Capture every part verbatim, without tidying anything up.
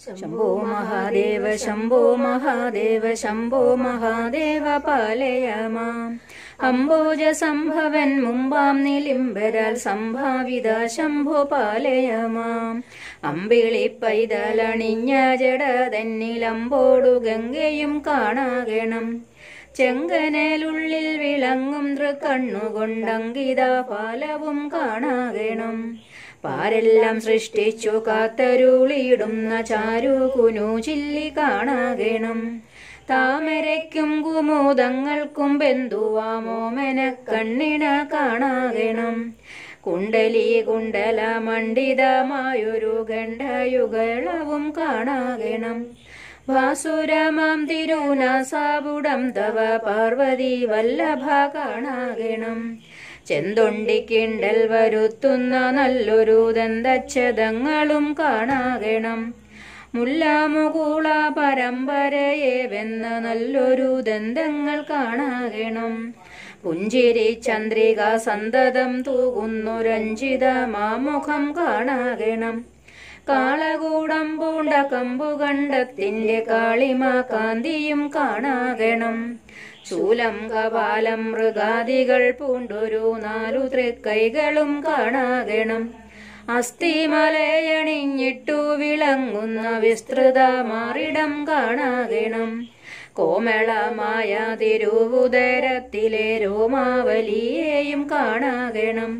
शंभो महादेव शंभो महादेव शंभो महादेव पालय माम् अम्बोज संभवन् मुम्बां निलिम्बराल संभाविदा शंभो पालय माम् अम्बिळि पैदल अणिञ्ज जडतन्निल अम्बोडु गंगयुम काणागणम् ചെങ്കനലുള്ളിൽ വിളങ്ങും തൃക്കണ്ണുകൊണ്ടങ്കിതാ പാലവും കാണാകണം പാരെല്ലാം സൃഷ്ടിച്ചു കാത്തരുളിയിടുന്ന ചാരുകുനു ചില്ലി കാണാകണം താമരയ്ക്കും കുമുദങ്ങൾക്കും ബന്ധുവാമോമന കണ്ണിന കാണാകണം കുണ്ടലി കുണ്ടല മണ്ഡിതമായൊരു ഗണ്ഡയുഗളവും കാണാകണം ഭാസുരമാം തിരുനാസാപുടം തവ പാർവതി വല്ലഭ കാണാകണം ചെന്തുണ്ടിക്കിണ്ടൽ വരുത്തുന്ന നല്ലൊരു ദന്തച്ഛദങ്ങളും കാണാകണം മുല്ലാമുകൂള പരമ്പരയെ വെന്ന നല്ലൊരു ദന്തങ്ങൾ കാണാകണം പുഞ്ചിരി ചന്ദ്രിക സന്തതം തൂകുന്നൊരഞ്ജിത മാമുഖം കാണാകണം കാളകൂടം പൂണ്ട കമ്പുകണ്ടത്തിന്റെ കാളിമ കാന്തിയും കാണാകണം ശൂലം കപാലം മൃഗാദികൾ പൂണ്ടൊരു നാലു തൃക്കൈകളും കാണാകണം അസ്ഥിമലയണിഞ്ഞിട്ടു വിളങ്ങുന്ന വിസ്തൃത മാറിടം കാണാകണം കോമളമായ തിരുവുദരത്തിലെ രോമാവലിയെയും കാണാകണം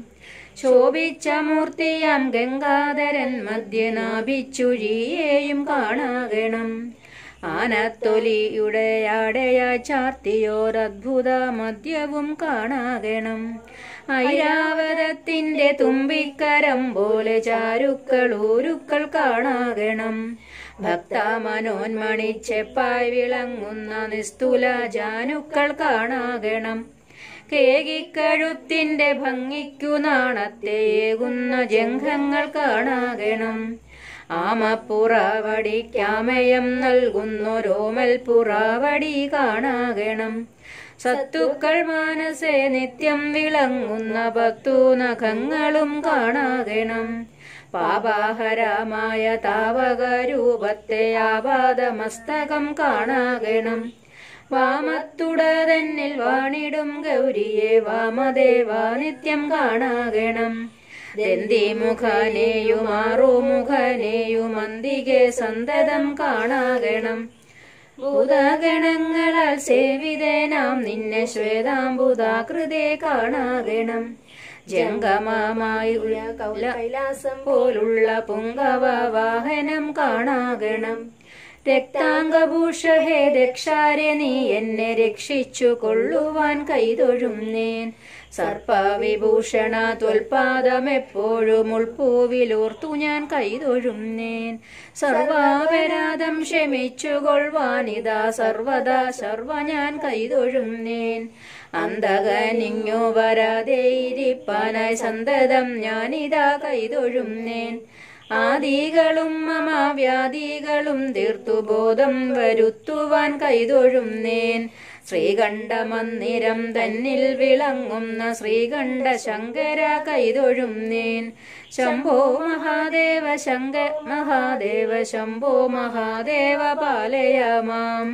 ശോഭിച്ച മൂർത്തിയാം ഗംഗാധരൻ മധ്യനാഭിച്ചുഴിയേയും കാണാകണം ആനത്തൊലിയുടെ ആടയായി ചാർത്തിയോരദ്ഭുത മദ്യവും കാണാകണം ഐരാവതത്തിന്റെ തുമ്പിക്കരം പോലെ ചാരുക്കൾ ഊരുക്കൾ കാണാകണം ഭക്ത മനോന്മണിച്ചെപ്പായി വിളങ്ങുന്ന നിസ്തുല ജാനുക്കൾ കാണാകണം കേകിക്കഴുത്തിന്റെ ഭംഗിക്കു നാണത്തേകുന്ന ജംഘങ്ങൾ കാണാകണം ആമപ്പുറാവടിക്കാമയം നൽകുന്നൊരോമൽ പുറാവടി കാണാകണം സത്തുക്കൾ മാനസേ നിത്യം വിളങ്ങുന്ന പത്തു നഖങ്ങളും കാണാകണം പാപാഹരമായ താവകരൂപത്തെ ആപാദമസ്തകം കാണാകണം വാമത്തുടതന്നിൽ വാണിടും ഗൗരിയെ വാമദേവ നിത്യം കാണാകണം ദന്തിമുഖനെയും ആറുമുഖനെയും അന്തികെ സന്തതം കാണാകണം ഭൂതഗണങ്ങളാൽ സേവിതനാം നിന്നെ ശ്വേതാംബുധാകൃതേ കാണാകണം ജംഗമമായി കൈലാസം പോലുള്ള പുങ്കവ വാഹനം കാണാകണം രക്താംഗഭൂഷഹേ രക്ഷാരെ നീ എന്നെ രക്ഷിച്ചു കൊള്ളുവാൻ കൈതൊഴുന്നേൻ സർപ്പവിഭൂഷണ ത്വൽപാദമെപ്പോഴും ഉൾപ്പൂവിലൂർത്തു ഞാൻ കൈതൊഴുന്നേൻ സർവാപരാധം ക്ഷമിച്ചുകൊള്ളുവാനിതാ സർവദാ സർവ ഞാൻ കൈതൊഴുന്നേൻ അന്തകനിങ്ങു വരാതെ ഇരിപ്പാനായി സന്തതം ഞാനിതാ കൈതൊഴുന്നേൻ ആദികളും മമാവ്യാദികളും തീർത്തുബോധം വരുത്തുവാൻ കൈതൊഴുന്നേൻ ശ്രീകണ്ഠ മന്ദിരം തന്നിൽ വിളങ്ങുന്ന ശ്രീകണ്ഠ ശങ്കര കൈതൊഴുന്നേൻ ശംഭോ മഹാദേവ ശങ്കര മഹാദേവ ശംഭോ മഹാദേവ പാലയ മാം.